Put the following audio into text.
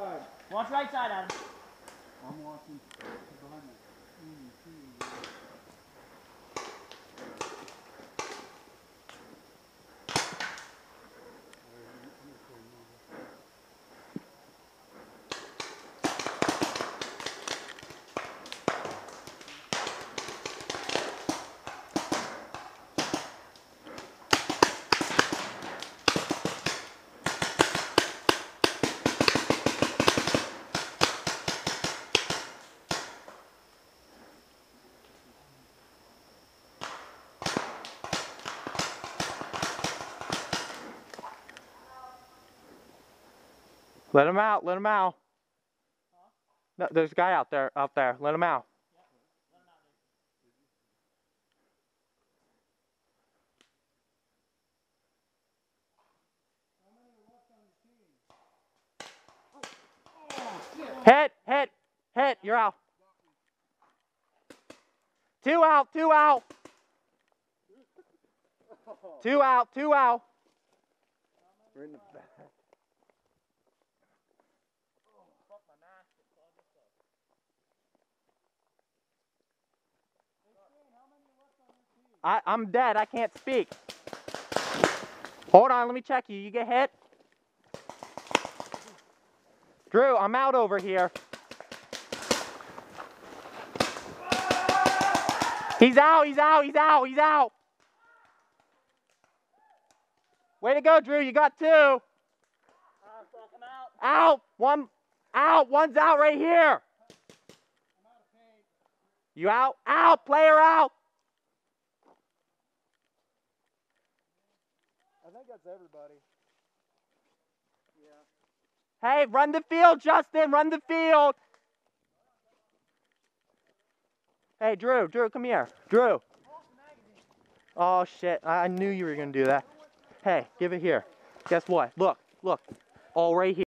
side. Watch right side, Adam. I'm watching. Behind me. Let him out, let him out. Huh? No, there's a guy out there, up there. Let him out. Yeah, let him out there. How many are left on the team? Oh, shit. Hit, hit, hit, you're out. 2 out, 2 out. 2 out, 2 out. We're in the back. I'm dead. I can't speak. Hold on. Let me check you. You get hit? Drew, I'm out over here. He's out. He's out. He's out. He's out. Way to go, Drew. You got 2. I'm fucking out. Out. 1. Out. 1's out right here. You out? Out. Player out. I think that's everybody. Yeah. Hey, run the field, Justin. Run the field. Hey, Drew. Drew, come here. Drew. Oh, shit. I knew you were going to do that. Hey, give it here. Guess what? Look. Look. All right here.